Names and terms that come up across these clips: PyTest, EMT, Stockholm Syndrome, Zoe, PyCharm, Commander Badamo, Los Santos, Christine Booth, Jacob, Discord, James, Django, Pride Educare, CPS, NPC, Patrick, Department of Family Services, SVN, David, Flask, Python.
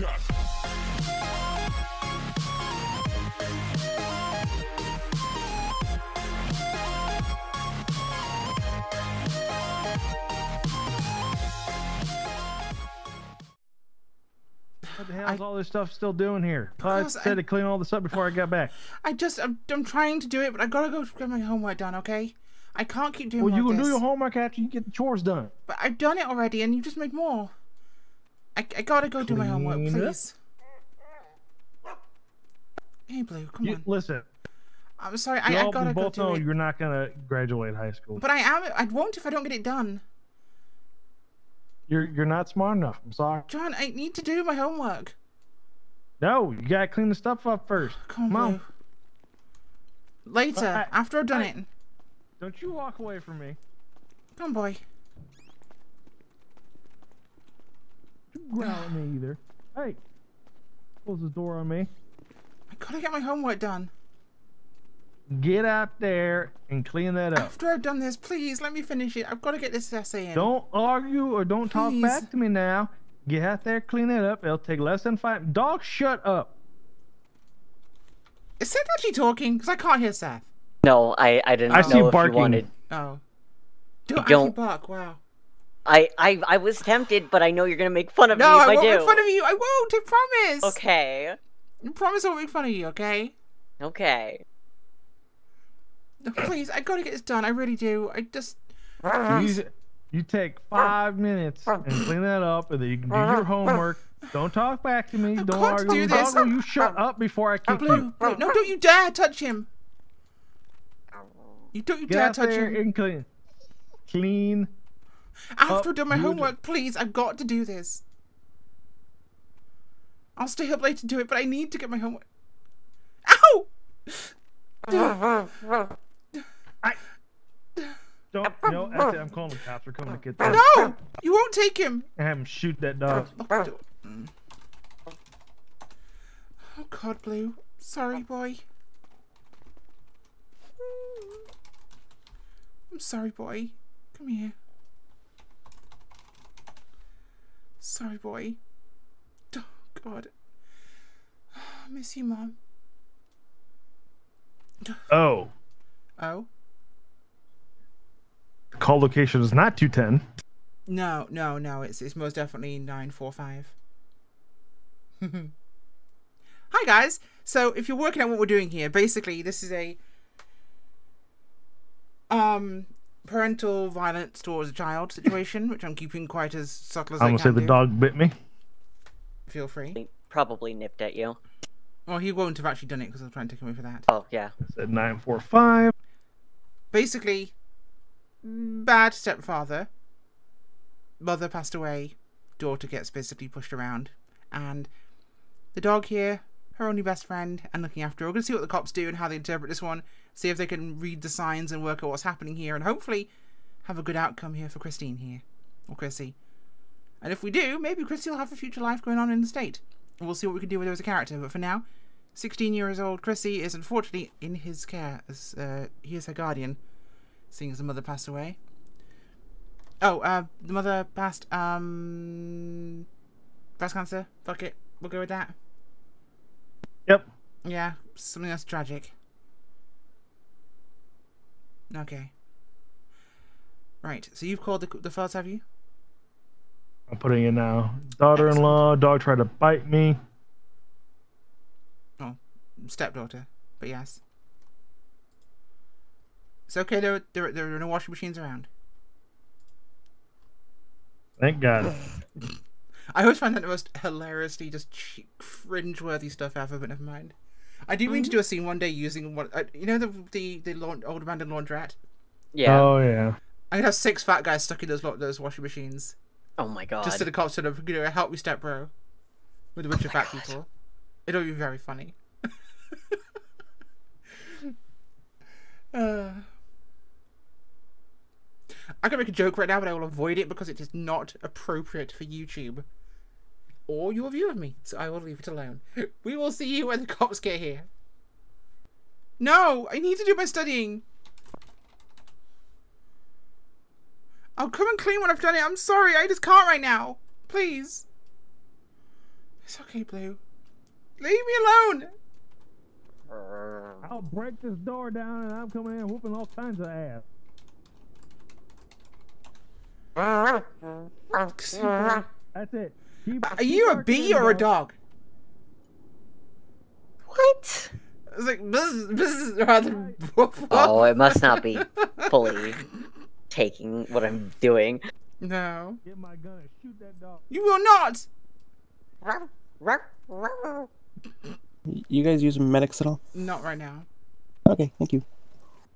cut. What the hell is all this stuff still doing here? I said to clean all this up before I got back. I'm trying to do it, but I gotta go get my homework done, okay? I can't keep doing this. Well, you can do your homework after you get the chores done. But I've done it already, and you just made more. I gotta go do my homework, please. Hey, Blue, come on. Listen. I'm sorry, I gotta go do it. You both know you're not gonna graduate high school. But I am. I won't if I don't get it done. You're not smart enough. I'm sorry. John, I need to do my homework. No, you gotta clean the stuff up first. Come on. Later, after I've done it. Don't you walk away from me. Come on, boy. Don't growl at me either. Hey, close the door on me. I gotta get my homework done. Get out there and clean that up. After I've done this, please let me finish it. I've got to get this essay in. Don't argue or don't talk back to me now. Get out there, clean it up. It'll take less than 5. Dog, shut up. Is Seth actually talking? Because I can't hear Seth. No, I didn't know if you wanted. Oh. Don't bark, wow. I was tempted, but I know you're going to make fun of me if I do. No, I won't make fun of you. I won't, I promise. Okay. I promise I won't make fun of you, okay? Okay. Please, I gotta get this done. I really do. I just. You take 5 minutes and clean that up, and then you can do your homework. Don't talk back to me. I don't argue. Do this. Dog, you shut up before I kick you. Blue, no, don't you dare touch him. Get out there and clean. After I've done my homework, please. I've got to do this. I'll stay up late to do it, but I need to get my homework. Ow! No, actually, I'm calling the cops. We're coming to get them. No! You won't take him! And have him shoot that dog. Oh, God, Blue. Sorry, boy. I'm sorry, boy. Come here. Sorry, boy. Oh, God. I miss you, Mom. Oh. Oh? The call location is not 210. No, no, no. It's most definitely 945. Hi, guys. So, if you're working out what we're doing here, basically, this is a parental violence towards a child situation, which I'm keeping quite as subtle as I can. I'm gonna say the dog bit me. Feel free. He probably nipped at you. Well, he won't have actually done it because I was trying to take him away for that. Oh, yeah. I said 945. Basically, bad stepfather. Mother passed away. Daughter gets basically pushed around. And the dog here, her only best friend, and looking after her. We're going to see what the cops do and how they interpret this one. See if they can read the signs and work out what's happening here. And hopefully have a good outcome here for Christine here. Or Chrissy. And if we do, maybe Chrissy will have a future life going on in the state. We'll see what we can do with her as a character, but for now, 16 years old Chrissy is unfortunately in his care as he is her guardian, seeing as the mother passed away. Oh, the mother passed breast cancer. Fuck it, we'll go with that. Yep. Yeah, something that's tragic. Okay. Right. So you've called the files, have you? I'm putting in now. Daughter-in-law, dog tried to bite me. Oh, stepdaughter, but yes. It's okay, there are no washing machines around. Thank God. I always find that the most hilariously just cringe-worthy stuff ever, but never mind. I do mean to do a scene one day using one, you know the old abandoned laundrette? Yeah. Oh, yeah. I could have 6 fat guys stuck in those washing machines. Oh my God! Just to the cops, sort of, you know, help me step bro, with a bunch of fat people. It'll be very funny. I can make a joke right now, but I will avoid it because it is not appropriate for YouTube or your view of me. So I will leave it alone. We will see you when the cops get here. No, I need to do my studying. I'll come and clean when I've done it. I'm sorry. I just can't right now. Please. It's okay, Blue. Leave me alone! I'll break this door down and I'm coming in whooping all kinds of ass. That's it. Are you a bee or a dog? What? I was like, this is rather. Oh, it must not be fully taking what I'm doing. No. Get my gun and shoot that dog. You will not! You guys use medics at all? Not right now. Okay, thank you.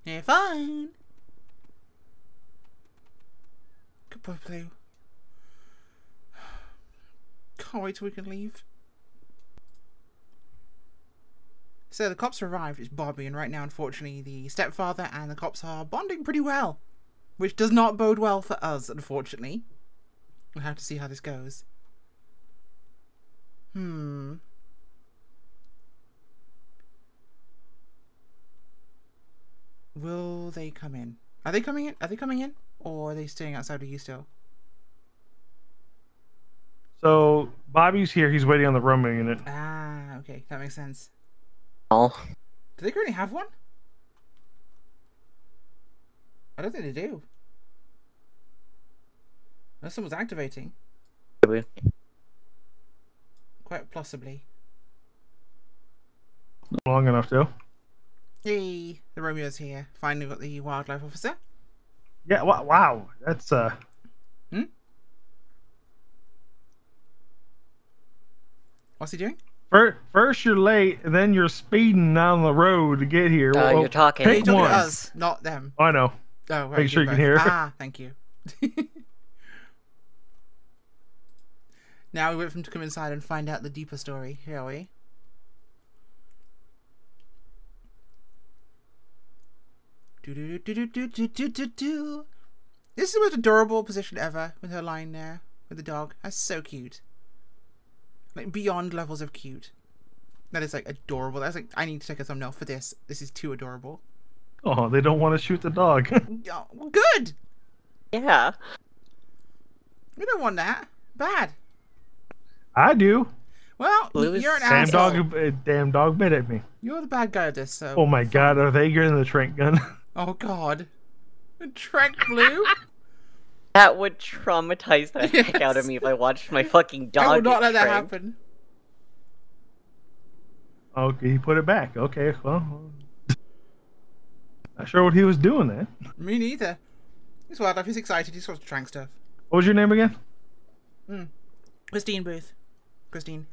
You're fine. Good boy, Blue. Can't wait till we can leave. So the cops arrived. It's Bobby, and right now, unfortunately, the stepfather and the cops are bonding pretty well, which does not bode well for us, unfortunately. We'll have to see how this goes. Hmm. Will they come in? Are they coming in? Are they coming in? Or are they staying outside of you still? So, Bobby's here. He's waiting on the roaming unit. Ah, okay. That makes sense. Oh. Do they currently have one? I don't think they do. Unless someone's activating. Maybe. Quite possibly. Long enough, though. Yay! The Romeo's here. Finally got the wildlife officer. Yeah, wow. That's, What's he doing? First you're late, and then you're speeding down the road to get here. Well, you're talking. Pick one. To us, not them. I know. Oh, right, make sure you can hear. Ah, thank you. Now we wait for him to come inside and find out the deeper story, shall we? Do-do-do-do-do-do-do-do-do-do. This is the most adorable position ever, with her lying there, with the dog. That's so cute. Like, beyond levels of cute. That is, like, adorable. That's, like, I need to take a thumbnail for this. This is too adorable. Oh, they don't want to shoot the dog. Oh, good! Yeah. We don't want that. Bad. I do. Well, Blue, you're an asshole. Damn dog bit at me. You're the bad guy at this, so... Oh my god, are they getting the trank gun? Oh god. The trank, Blue? That would traumatize the heck out of me if I watched my fucking dog. I will not let that happen. Okay, he put it back. Okay, well... Not sure what he was doing there. Me neither. He's wildlife, he's excited, he's supposed to trank stuff. What was your name again? Christine Booth. Christine.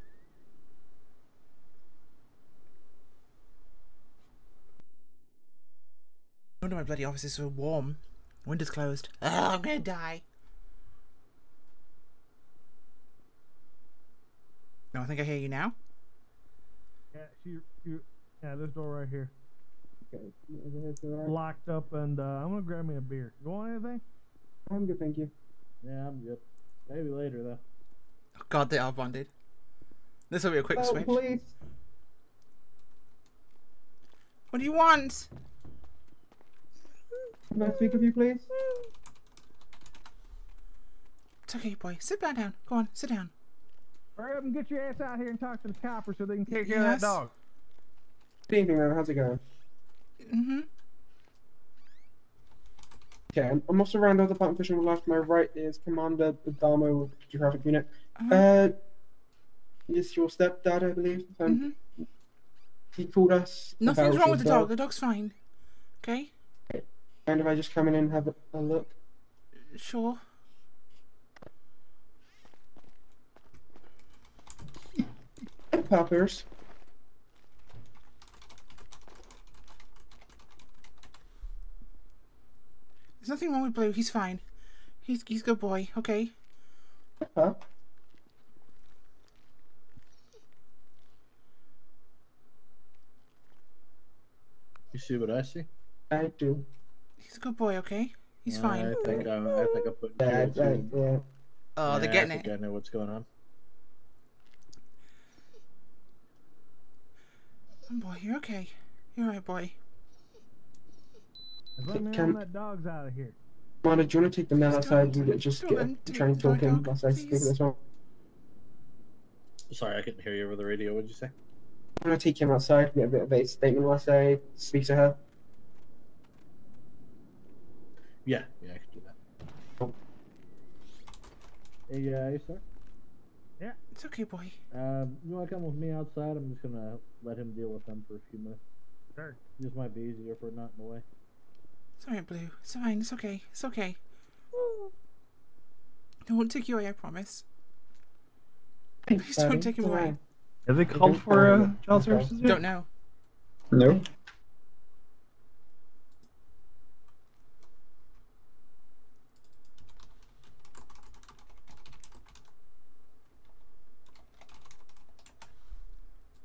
I wonder why my bloody office is so warm. Window's closed. Ugh, I'm gonna die. No, I think I hear you now. Yeah, yeah, this door right here. Okay. Locked up, and I'm gonna grab me a beer. You want anything? I'm good, thank you. Yeah, I'm good. Maybe later, though. Oh, God, they are bonded. This will be a quick switch. Please. What do you want? Can I speak with you, please? It's okay, boy. Sit back down. Go on, sit down. Hurry up and get your ass out here and talk to the copper so they can take care of that dog. Good evening, man. How's it going? Mm-hmm. Okay, I'm also around the department fishing on the left. My right is Commander Badamo, Geographic Unit. This your stepdad, I believe. He called us. Nothing's wrong with the dog. The dog's fine. Okay? And if I just come in and have a look? Sure. Hey, poppers. There's nothing wrong with Blue. He's fine. He's a good boy. Okay. Uh-huh. You see what I see? I do. He's a good boy, okay? He's fine. I think I put him in. Oh, they're getting it. I know what's going on. Oh, boy, you're okay. You're alright, boy. Let that dog's out of here. Mona, do you want to take the man outside and just try and talk him? Let's take this one. Sorry, I couldn't hear you over the radio. What did you say? I'm going to take him outside, get a bit of a statement whilst I speak to her. Yeah, yeah, I can do that. Hey, sir? Yeah, it's okay, boy. You want to come with me outside? I'm just going to let him deal with them for a few minutes. Sure. This might be easier for not in the way. It's alright, Blue. It's fine. It's okay. It's okay. I won't take you away, I promise. Please don't take him away. Have they called for child services yet? Don't know. No.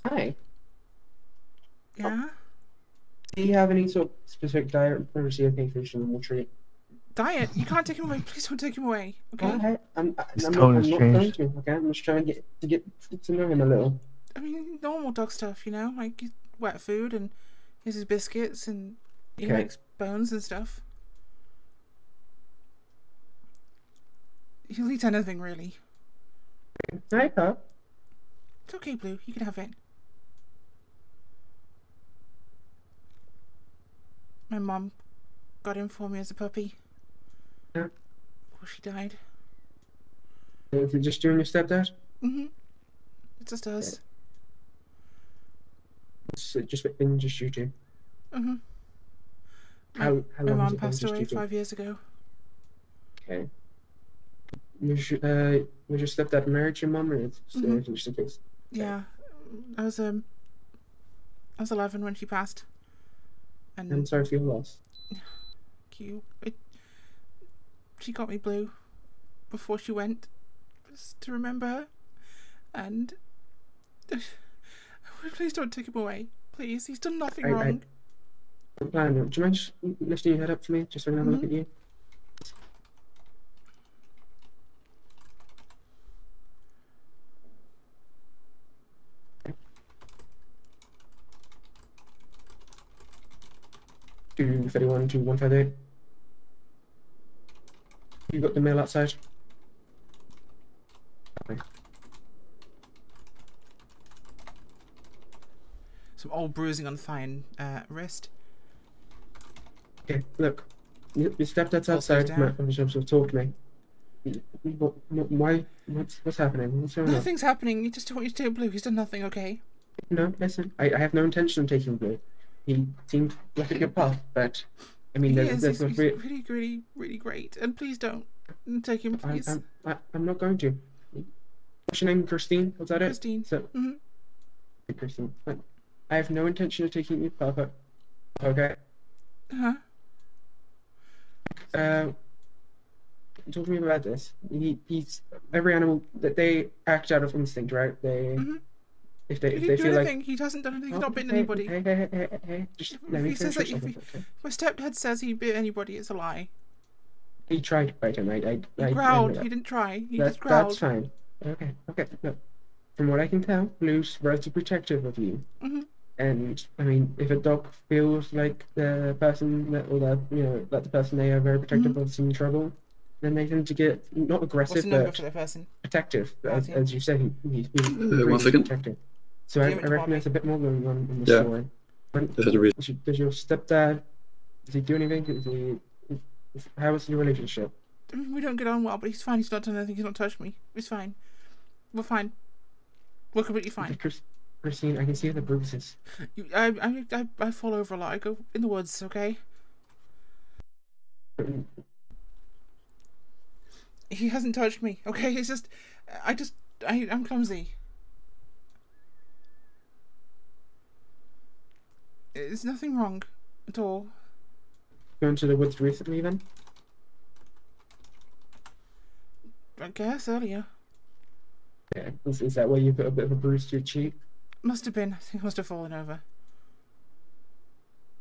Hi. Yeah? Do you have any sort of specific diet or privacy of nutrition we'll treat? Diet? You can't take him away. Please don't take him away. Okay. Okay. I'm not going to. Okay. I'm just trying to get to know him a little. I mean, normal dog stuff, you know, like wet food and he has his biscuits and he likes bones and stuff. He'll eat anything really. Hi, Pop. It's okay, Blue. You can have it. My mom got him for me as a puppy. Before she died. Is it just you and your stepdad? Mm-hmm. It's just us. Yeah. It's just been just you two? Mm-hmm. How long my mom passed away 5 years ago. Okay. Was your stepdad married to your mom? Or just in case? Yeah. I was 11 when she passed. And I'm sorry for your loss. Thank you. She got me, Blue, before she went, just to remember her, and please don't take him away, please, he's done nothing wrong. Do you mind just lifting your head up for me, just so I can have a look at you? Okay. 231, 2158. You got the mail outside? Okay. Some old bruising on thigh and wrist. Okay, look. Your stepdad's outside. Talk to me. Why? What's happening? What's going on? Nothing's happening. You just don't want you to take Blue. He's done nothing, okay? No, listen. I have no intention of taking Blue. He seemed like a good pup, but... I mean, he's really, really, really great. And please don't take him, please. I'm not going to. What's your name, Christine? Was that it? Christine. So, Christine. I have no intention of taking you, Papa. Okay. Talk to me about this. He's every animal that they act out of instinct, right? They. He hasn't done anything. He's not bitten anybody. Hey. If my stepdad says he bit anybody, it's a lie. He tried to bite him. He growled. He didn't try. He just growled. That's fine. Okay. Look, from what I can tell, Blue's relatively protective of you. And I mean, if a dog feels like the person that they are very protective of is in trouble, then they tend to get not aggressive but protective. As you say, he's protective. So I reckon there's a bit more going on in the story. Does your stepdad, does he do anything? How is your relationship? We don't get on well, but he's fine. He's not done anything. He's not touched me. He's fine. We're fine. We're completely fine. Christine, I can see the bruises. I fall over a lot. I go in the woods, okay? He hasn't touched me, okay? It's just... I'm clumsy. There's nothing wrong at all. Going to the woods recently, then? I guess, earlier. Yeah, is that where you put a bit of a bruise to your cheek? Must have been. I think I must have fallen over.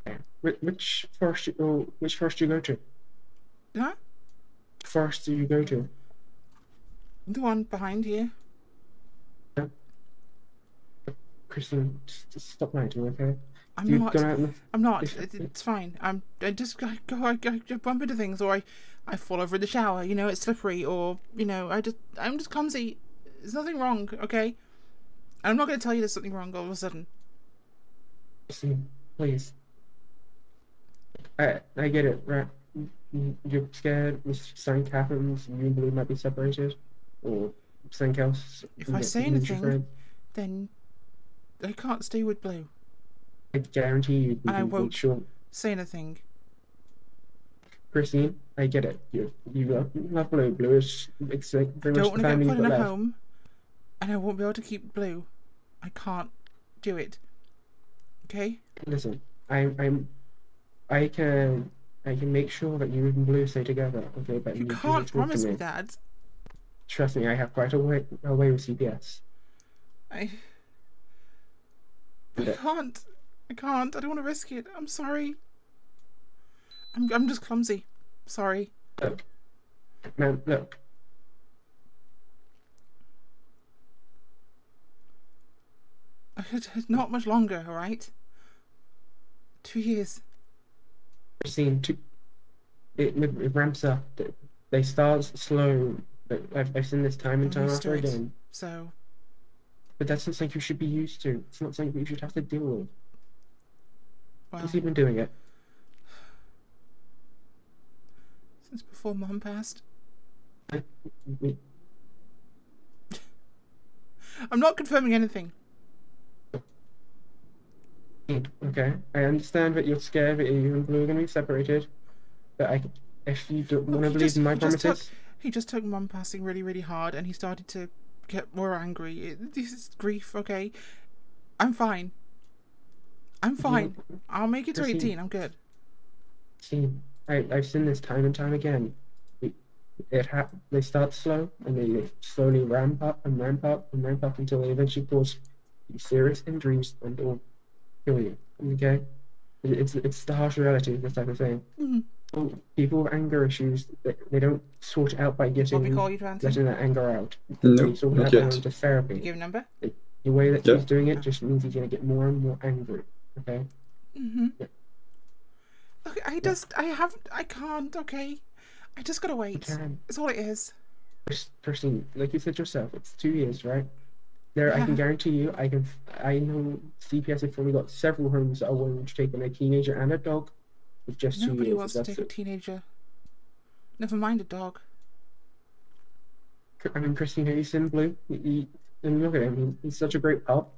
Yeah. Which forest do you go to? Huh? Which forest do you go to? The one behind here. Yeah. Kristen, just stop lying, okay? I'm not. It's fine. I bump into things, or I fall over in the shower. You know, it's slippery, or you know, I'm just clumsy. There's nothing wrong, okay? I'm not going to tell you there's something wrong all of a sudden. Christine, please. I get it, right? You're scared, something happens, you and Blue might be separated, or something else. If I say anything, then I can't stay with Blue. I guarantee you. And I won't say anything. Christine, I get it. You love Blue. Blue is pretty much the family you've got left. I don't want to get put in a home, and I won't be able to keep Blue. I can't do it. Okay? Listen, I can make sure that you and Blue stay together, okay? But you can't promise me that. Trust me, I have quite a way with CPS. I can't. I don't want to risk it. I'm sorry. I'm just clumsy. Sorry. Look, man. Look. It's not much longer. All right. 2 years. Seen two. It ramps up. They start slow, but I've seen this time and time after again. So. But that's not something you should be used to. It's not something you should have to deal with. Wow. He's even doing it since before Mom passed. I'm not confirming anything. Okay, I understand that you're scared that you and Blue are going to be separated, but if you don't want to believe in my promises... He just took Mum passing really, really hard, and he started to get more angry. This is grief, okay? I'm fine. I'm fine. I'll make it to 18. I'm good. See, I've seen this time and time again. They start slow, and they slowly ramp up and ramp up and ramp up until they eventually cause serious injuries and all. You, okay, it's the harsh reality of this type of thing. Mm-hmm. People with anger issues, they don't sort it out by letting their anger out. No, they sort it out into therapy. You give a number. The way that he's doing it just means he's gonna get more and more angry. Okay. Mm-hmm. Yeah. Look, I can't. Okay, I just gotta wait. That's all it is. Christine, like you said yourself, it's 2 years, right? There, yeah. I can guarantee you, I know CPS have probably got several homes that are willing to take in a teenager and a dog with just 2 years. Nobody wants to take a teenager. Never mind a dog. I mean, Christine, have you seen Blue? And look at him, he's such a great pup.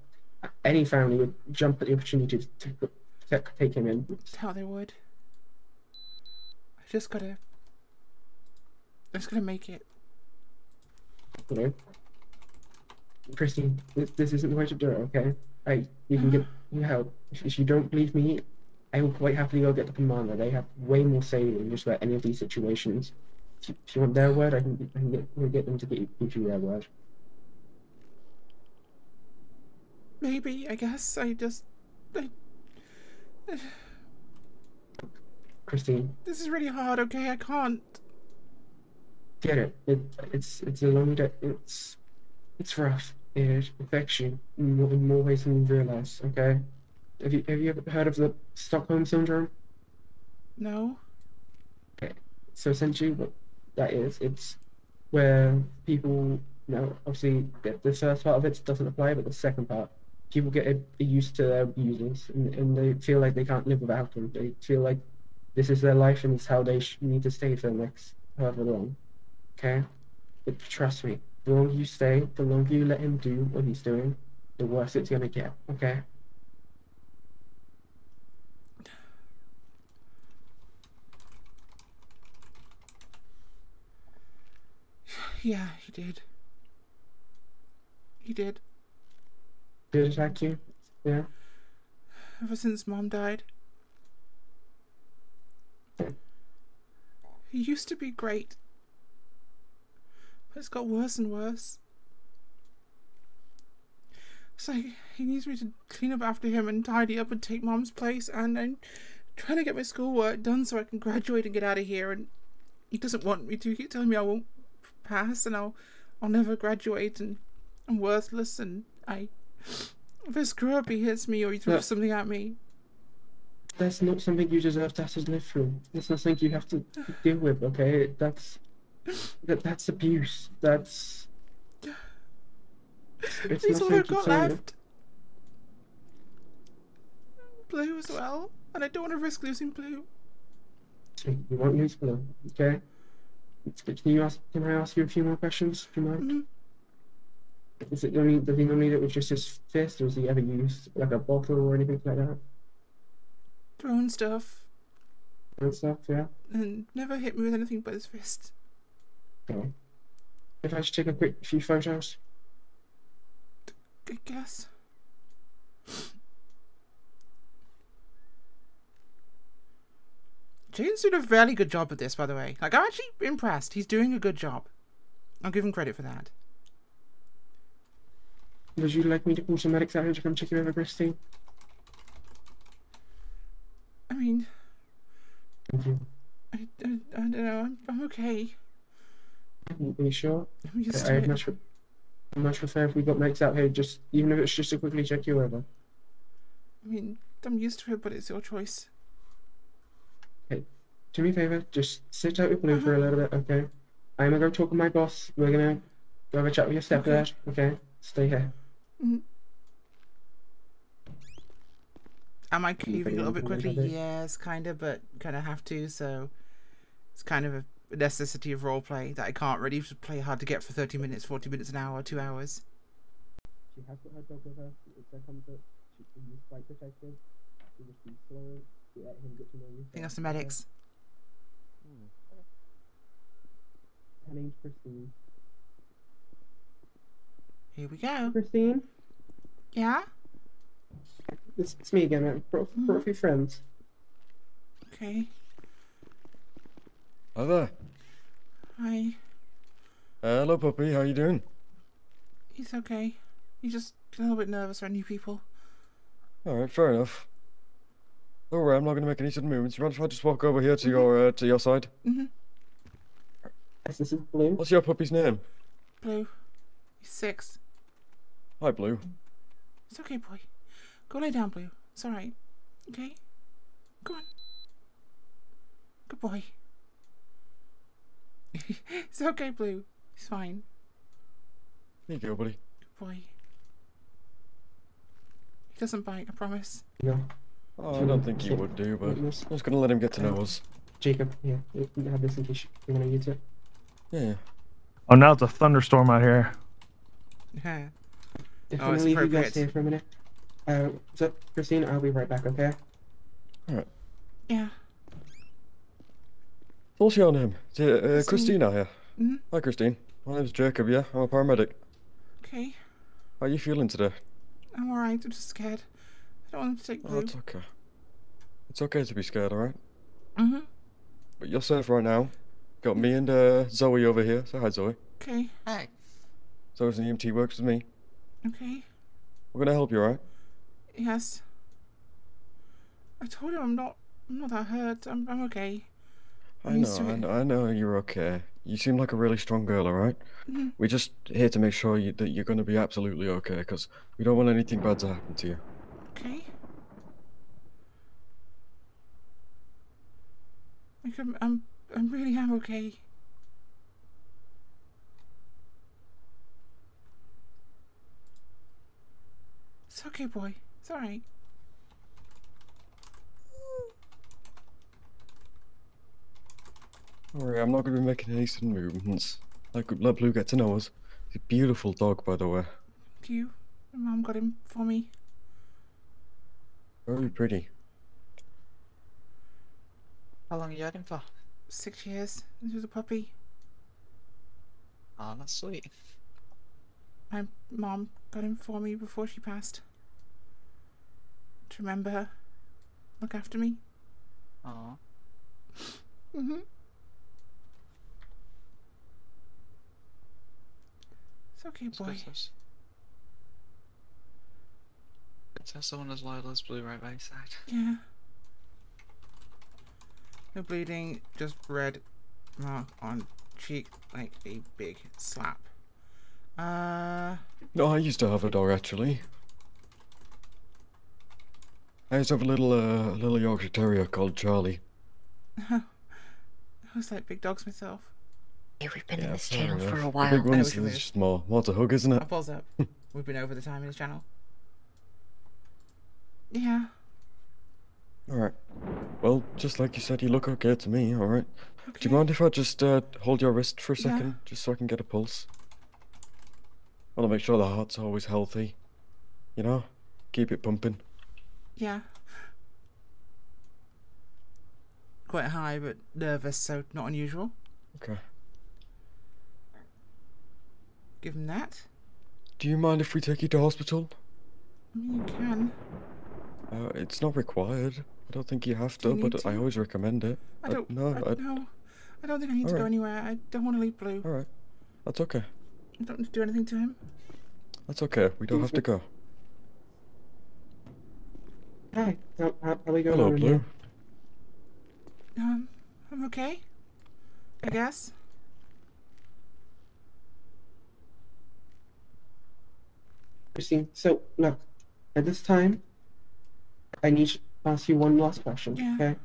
Any family would jump at the opportunity to take him in. That's how they would. I just gotta make it. You know? Christine, this isn't the way to do it, okay? You can get help. If you don't believe me, I will quite happily go get the commander. They have way more say in just about any of these situations. If you want their word, I can get them to give you their word. Maybe, I guess. Christine. This is really hard, okay? I can't. Get it. It's a long day. It's rough. It affects you in more ways than you realize. Okay, have you ever heard of the Stockholm Syndrome? No. Okay, so essentially what that is, it's where people obviously the first part of it doesn't apply, but the second part, people get used to their abusers and they feel like they can't live without them. They feel like this is their life and it's how they need to stay for the next however long. Okay, but trust me. The longer you stay, the longer you let him do what he's doing, the worse it's gonna get, okay? Yeah, he did. He did. Did it attack you? Yeah? Ever since Mom died. He used to be great. It's got worse and worse. It's like he needs me to clean up after him and tidy up and take Mom's place, and I'm trying to get my schoolwork done so I can graduate and get out of here, and he doesn't want me to. He keeps telling me I won't pass and I'll never graduate and I'm worthless, and if I screw up he hits me or he throws something at me. That's not something you deserve to have to live through. That's not something you have to deal with, okay? That's abuse. That's She's all I've got left. Blue as well, and I don't want to risk losing blue. You won't lose blue, okay? Can I ask you a few more questions, do you mind? Mm-hmm. Is it only, does he normally do it with just his fist, or does he ever use like a bottle or anything like that? Thrown stuff. Thrown stuff, yeah. And never hit me with anything but his fist. Okay. If I just take a quick few photos? I guess. James did a fairly good job at this, by the way. Like, I'm actually impressed. He's doing a good job. I'll give him credit for that. Would you like me to call some medics out here to come check you over, Christine? I mean... Thank you. I don't know. I'm okay. Are you sure? I'm used to it. Much prefer if we got medics out here, just even if it's just to quickly check you over. I mean, I'm used to it, but it's your choice. Hey, do me a favour, just sit out with Blue for a little bit, okay? I'm gonna go talk with my boss. We're gonna go have a chat with your stepdad, okay? Stay here. Am I leaving a little bit quickly? Yes, kinda, but kinda have to, so it's kind of a necessity of roleplay that I can't really play hard to get for 30 minutes, 40 minutes, an hour, 2 hours. She has got her dog with her, it's her comfort, she can use flight protective, she just be slow, she let him get to know you. I think that's the medics. Her name's Christine. Here we go. Christine? Yeah? It's me again, I brought a few friends. Okay. Hi there. Hi. Hello, puppy. How you doing? He's okay. He's just a little bit nervous around new people. Alright, fair enough. Don't worry, I'm not going to make any sudden movements. You mind if I just walk over here to your side? Yes, this is Blue. What's your puppy's name? Blue. He's 6. Hi, Blue. It's okay, boy. Go lay down, Blue. It's alright. Okay? Go on. Good boy. It's okay, Blue. It's fine. There you go, buddy. Good boy. He doesn't bite, I promise. No. Oh, I don't think he would do, but I'm just going to let him get to know us. Jacob, yeah, you can have this in case you want to use it. Yeah. Oh, now it's a thunderstorm out here. Yeah. Definitely leave you guys here for a minute. So, Christine, I'll be right back, okay? Alright. Yeah. What's your name? It's, Christine out here. Hi, Christine. My name's Jacob, yeah? I'm a paramedic. Okay. How are you feeling today? I'm alright, I'm just scared. I don't want to take Blue. Oh, it's okay. It's okay to be scared, alright? But you're safe right now. Got me and Zoe over here. Say hi, Zoe. Okay. Hi. Zoe's an EMT, works with me. Okay. We're gonna help you, alright? Yes. I told you I'm not that hurt. I'm okay. I know you're okay. You seem like a really strong girl, alright? We're just here to make sure that you're going to be absolutely okay, because we don't want anything bad to happen to you. Okay. Like, I really am okay. It's okay, boy. It's alright. Don't worry, I'm not going to be making any sudden movements. I could let Blue get to know us. He's a beautiful dog, by the way. My mum got him for me. Very pretty. How long have you had him for? 6 years. He was a puppy. Oh, that's sweet. My mum got him for me before she passed. To remember her. Look after me. Aww. It's okay, boy. Let's have someone as loyal as Blue right by his side. Yeah. No bleeding, just red mark on cheek like a big slap. No, I used to have a dog actually. I used to have a little Yorkshire Terrier called Charlie. I always like big dogs myself. Yeah, we've been in this channel for a while. The big ones, there's just more to hug, isn't it? I pause up. We've been over the time in this channel. Yeah. Alright. Well, just like you said, you look okay to me, alright? Okay. Do you mind if I just hold your wrist for a second? Yeah. Just so I can get a pulse. I want to make sure the heart's always healthy. You know? Keep it pumping. Yeah. Quite high, but nervous, so not unusual. Okay. Give him that. Do you mind if we take you to hospital? You can. It's not required. I don't think you have to, but I always recommend it. I don't think I need to go anywhere. I don't want to leave Blue. All right. That's okay. I don't need to do anything to him. That's okay. We don't have to go. Hi. How we going? Hello, Blue. I'm okay. I guess. Christine, so look, at this time, I need to ask you one last question, okay?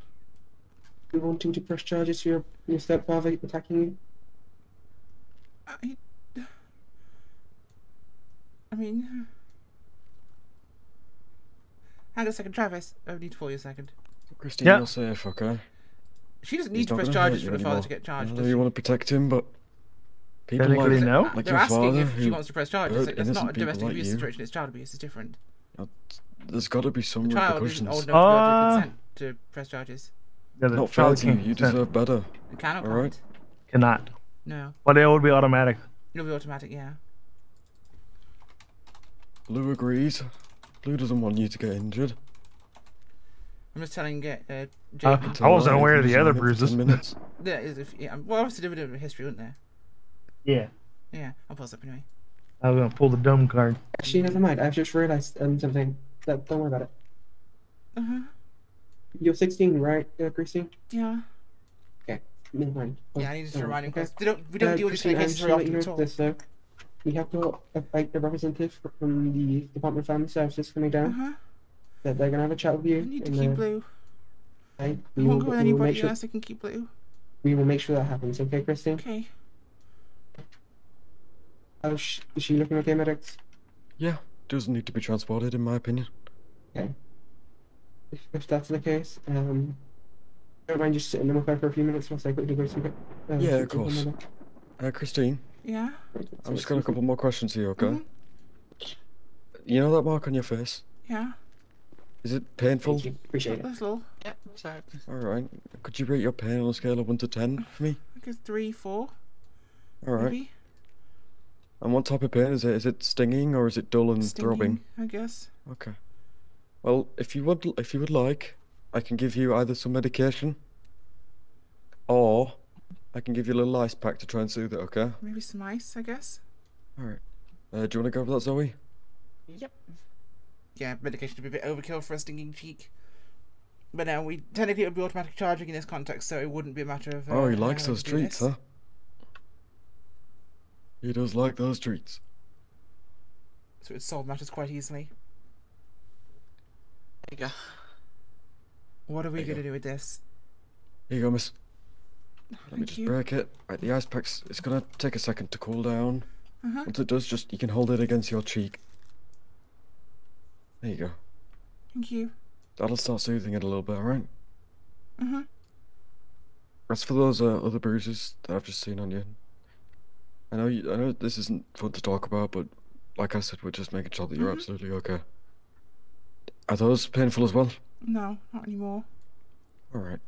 You wanting to press charges for your stepfather attacking you? I mean... Hang on a second, Travis. I need to for you a second. Christine, you're safe, okay? She doesn't need to press charges for her father to get charged, does she? I know you want to protect him, but... People like they're asking if she wants to press charges. It's not a domestic abuse situation, it's child abuse, it's different. There's got to be some repercussions. The child isn't old enough to consent to press charges. Yeah, not fair to you. You deserve better. You cannot. All right. Cannot. No. But it would be automatic. It'll be automatic, yeah. Blue agrees. Blue doesn't want you to get injured. I'm just telling Jacob. I wasn't aware of the other bruises. There is well, obviously there was a history, wasn't there? Yeah. Yeah. I'll pause up anyway. I was gonna pull the dumb card. Actually, never mind. I've just realized something. Don't worry about it. You're 16, right, Christine? Yeah. Okay. Never mind. Yeah, I need to remind him because we don't deal with these cases very often at all. This, though. We have got a representative from the Department of Family Services coming down. That they're gonna have a chat with you. I need to keep Blue. Okay. We won't go with anybody else that can keep Blue. We will make sure that happens. Okay, Christine. Okay. Is she looking okay, medics? Yeah, doesn't need to be transported, in my opinion. Okay. If that's the case, don't mind just sitting in with her for a few minutes whilst I quickly go to yeah, of course. Christine? Yeah? I'm just got a couple more questions here, okay? You know that mark on your face? Yeah. Is it painful? Thank you. Appreciate it. Little. Yeah, sorry. Alright, could you rate your pain on a scale of 1 to 10 for me? I guess 3, 4. Alright. And what type of pain is it? Is it stinging or is it dull and throbbing? I guess. Okay. Well, if you would like, I can give you either some medication, or I can give you a little ice pack to try and soothe it. Okay. Maybe some ice, I guess. All right. Do you want to go over that, Zoe? Yep. Yeah, medication would be a bit overkill for a stinging cheek. But now we technically it would be automatic charging in this context, so it wouldn't be a matter of. Oh, he likes those treats, huh? He does like those treats. So it solved matters quite easily. There you go. What are we going to do with this? Here you go, miss. Let me just break it. Right, the ice pack's... It's going to take a second to cool down. Once it does, just you can hold it against your cheek. There you go. Thank you. That'll start soothing it a little bit, alright? As for those other bruises that I've just seen on you... I know this isn't fun to talk about, but like I said, we're just making sure that you're absolutely okay. Are those painful as well? No, not anymore. Alright.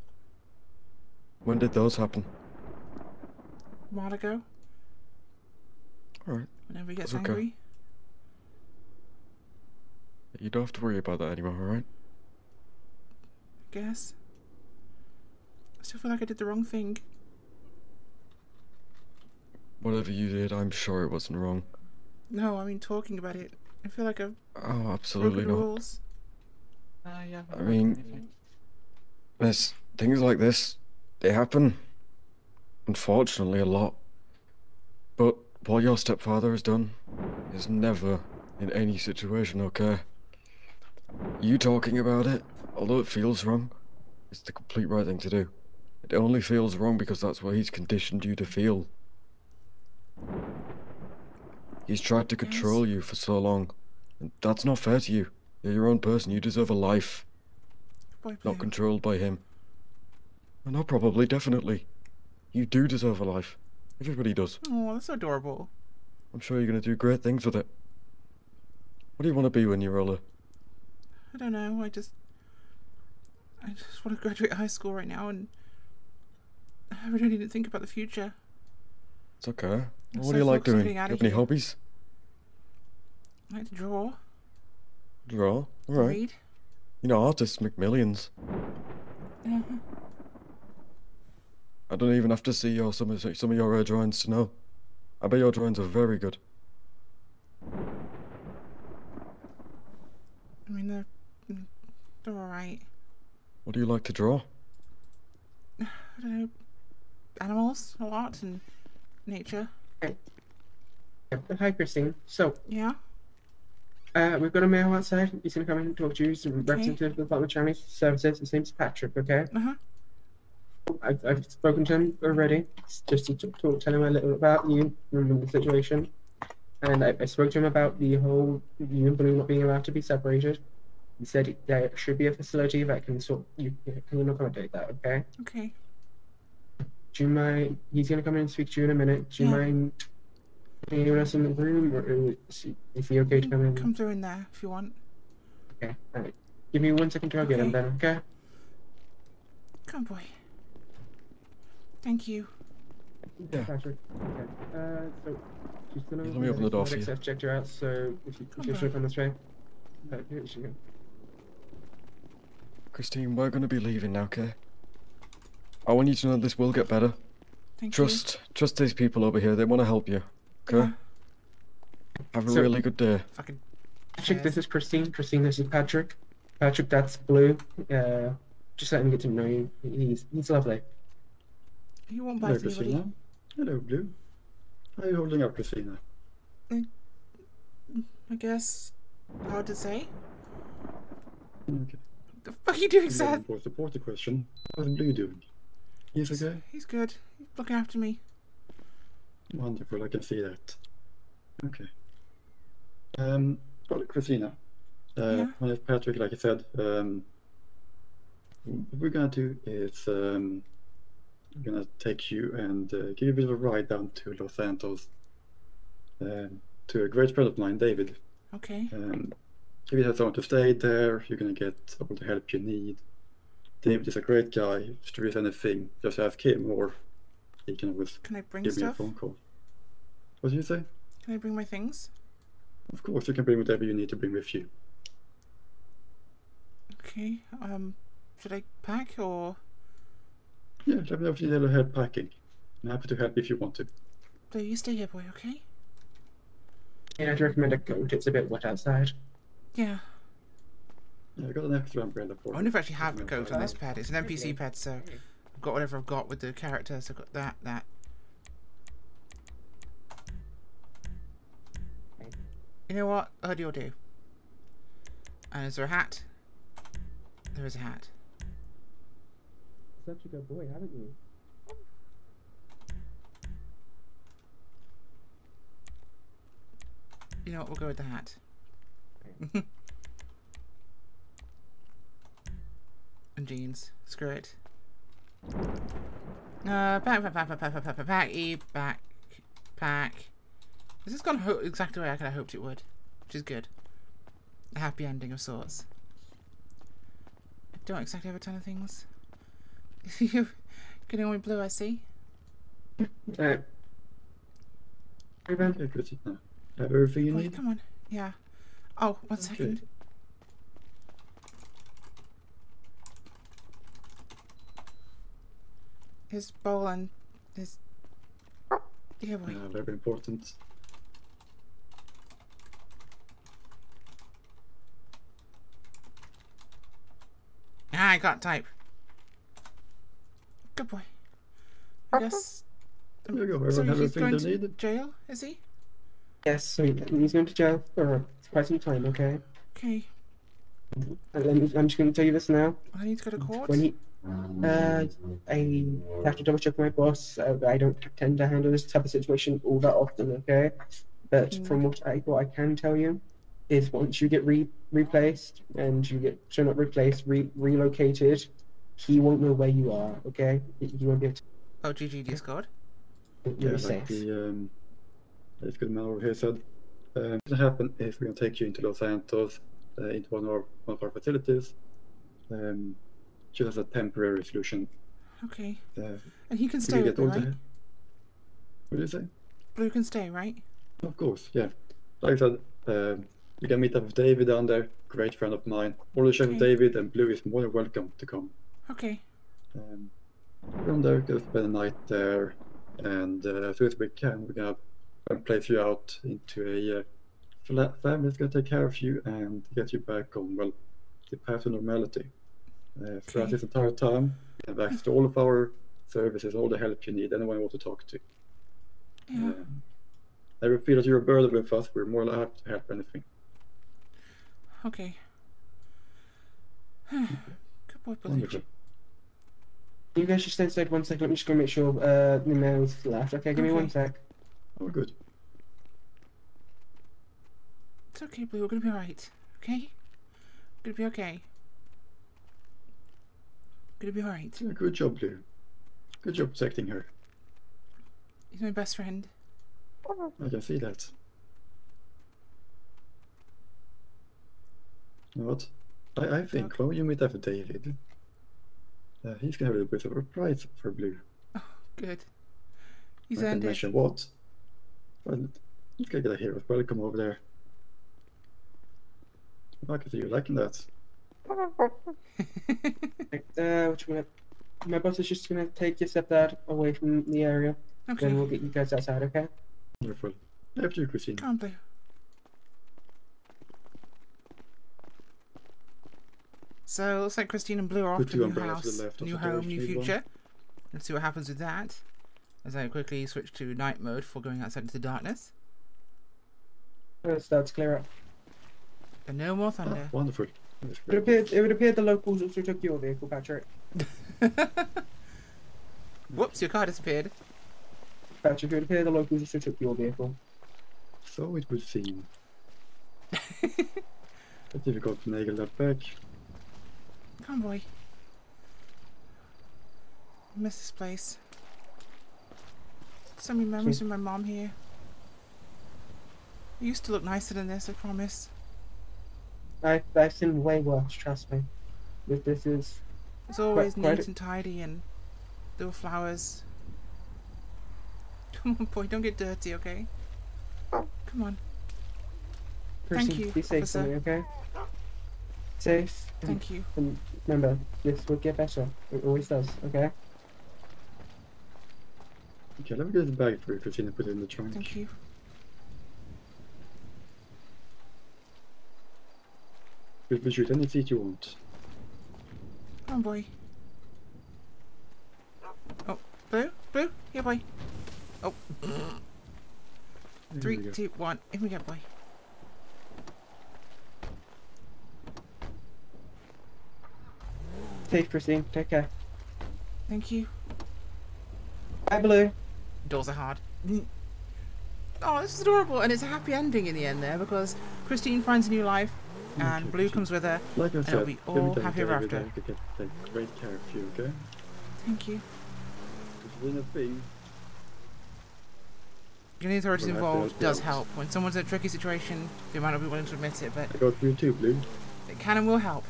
When did those happen? A while ago. Alright. Whenever he gets angry. You don't have to worry about that anymore, alright? I guess. I still feel like I did the wrong thing. Whatever you did, I'm sure it wasn't wrong. No, I mean talking about it. I feel like I've... Oh, absolutely not. Rules. Yeah, I mean... Miss, things like this, they happen. Unfortunately, a lot. But what your stepfather has done is never in any situation okay. You talking about it, although it feels wrong, it's the complete right thing to do. It only feels wrong because that's what he's conditioned you to feel. He's tried to control you for so long. And that's not fair to you. You're your own person. You deserve a life. Not controlled by him. Well, no, probably, definitely. You do deserve a life. Everybody does. Oh, that's adorable. I'm sure you're going to do great things with it. What do you want to be when you're older? I don't know. I just want to graduate high school right now, and I really need to think about the future. It's okay. Well, what do you like doing? Do you have any hobbies? I like to draw. Draw? All right. Read. You know, artists make millions. Uh-huh. I don't even have to see your, some of your drawings to know. I bet your drawings are very good. I mean, they're alright. What do you like to draw? I don't know. Animals a lot and nature. Hey. Hi, Christine. So. Yeah? We've got a male outside. He's going to come in and talk to you. He's a representative of the Department of Family Services. His name's Patrick, okay? Uh-huh. I've spoken to him already, just to tell him a little about you and the situation. And I spoke to him about the whole you and Blue not being allowed to be separated. He said there should be a facility that can sort you can accommodate that, okay? Okay. Do you mind? He's gonna come in and speak to you in a minute. Do you mind? Anyone else in the room, or is he okay to come in? Come through in there if you want. Okay. All right. Give me 1 second to get him then, okay? Come on, boy. Thank you. Yeah. Patrick. Okay. So just gonna let me open the door for you. I've checked her out, so if you should come this way. Here she goes. Christine, we're going to be leaving now, okay? I want you to know this will get better. Trust these people over here. They want to help you, okay? Yeah. Have a really good day. Patrick, this is Christine. Christine, this is Patrick. Patrick, that's Blue. Just let him get to know you. He's lovely. He won't bite anybody. Hello, Blue. How are you holding up, Christina? I guess... Hard to say. Okay. What the fuck are you doing, Seth? Of course, the porter question. How's Blue doing? He's okay? He's good. He's looking after me. Wonderful, I can see that. Okay. Well, Christina. My name is Patrick, like I said. What we're going to do is... I'm going to take you and give you a bit of a ride down to Los Santos. To a great friend of mine, David. Okay. If you have someone to stay there, you're going to get all the help you need. David is a great guy. If there is anything, just ask him, or he can always give me a phone call. What did you say? Can I bring my things? Of course, you can bring whatever you need to bring with you. Okay. Should I pack, or...? Yeah, let me know if you need to help packing. I'm happy to help if you want to. So you stay here, boy, okay? Yeah, I'd recommend a coat. It's a bit wet outside. Yeah. Yeah, I got an extra umbrella for it. I wonder if I actually have a coat on this pad. It's an NPC pad, so I've got whatever I've got with the character. So I've got that. You know what? A hoodie will do. And is there a hat? There is a hat. Such a good boy, haven't you? You know what, we'll go with the hat. And jeans. Screw it. Backpack. This has gone exactly the way I could have hoped it would. Which is good. A happy ending of sorts. I don't exactly have a ton of things. You can only Blue, I see. Everything you need? Come on, yeah. Oh, one second. His bowl and his... Yeah, boy. Very important. Ah, I can't type. Good boy. I guess... There you go. So he's going to jail, is he? Yes, so he's going to jail for quite some time, okay? Okay. I'm just going to tell you this now. I need to go to court? When he, I have to double check my boss. I don't tend to handle this type of situation all that often, okay? But from what I can tell you is once you get replaced and you get not replaced, relocated, he won't know where you are, okay? You won't be able to... Oh, GG Discord? Yeah, like the good man over here said, what's going to happen if we're going to take you into Los Santos, into one of our facilities, just as a temporary solution. Okay. And he can stay with me, right? What did you say? Blue can stay, right? Of course, yeah. Like I said, you can meet up with David down there, great friend of mine. All the with David, and Blue is more than welcome to come. Okay. From there, go spend the night there, and as soon as we can, we're going to place you out into a family that's going to take care of you and get you back on, well, the path to normality. Throughout this entire time, you can access to all of our services, all the help you need, anyone you want to talk to. Yeah. Never feel that you're a burden with us, we're more likely to help anything. Okay. Good boy, Blue. You guys just stay inside 1 second, let me just go make sure the mail's left. Okay, give me 1 sec. Oh, good. It's okay, Blue, we're gonna be alright. Okay? We're gonna be okay. We're gonna be alright. Yeah, good job, Blue. Good job protecting her. He's my best friend. I can see that. You know what? I think when you meet up with David, he's going to have a bit of a prize for Blue. Oh, good. He's earned it. I can mention what? Well, he's going to get a hero's welcome over there. I can see you liking that. Which one? My boss is just going to take your stepdad away from the area. Okay. Then we'll get you guys outside, okay? Wonderful. After you, Christine. Can't they? So, looks like Christine and Blue are off to new house, new home, new future. Let's see what happens with that. As I quickly switch to night mode for going outside into the darkness. It starts to clear up. And no more thunder. Ah, wonderful. It would appear the locals also took your vehicle, Patrick. Whoops, your car disappeared. Patrick, it would appear the locals also took your vehicle. So it would seem. That's difficult to nail that back. Come on, boy. I miss this place. So many memories of my mom here. It used to look nicer than this, I promise. I've seen way worse, trust me. But this is... It's always neat and tidy and little flowers. Come on, boy, don't get dirty, okay? Come on. Thank you, officer. Okay? Safe. Thank you. And remember, this will get better. It always does, okay? Okay, let me get the bag for you, Christine, and put it in the trunk. Thank you. You can shoot any seat you want. Come on, boy. Oh, Blue? Blue? Here, boy. Oh. 3, 2, 1. Here we go, boy. Safe, Christine. Take care. Thank you. Bye, Blue. Doors are hard. Oh, this is adorable, and it's a happy ending in the end there because Christine finds a new life, and Blue comes with her, like I said, and it'll be all happy ever after. To get great care of you, okay? Thank you. Getting the authorities involved does help. When someone's in a tricky situation, they might not be willing to admit it, but I got you too, Blue. It can and will help.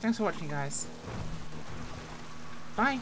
Thanks for watching, guys. Bye.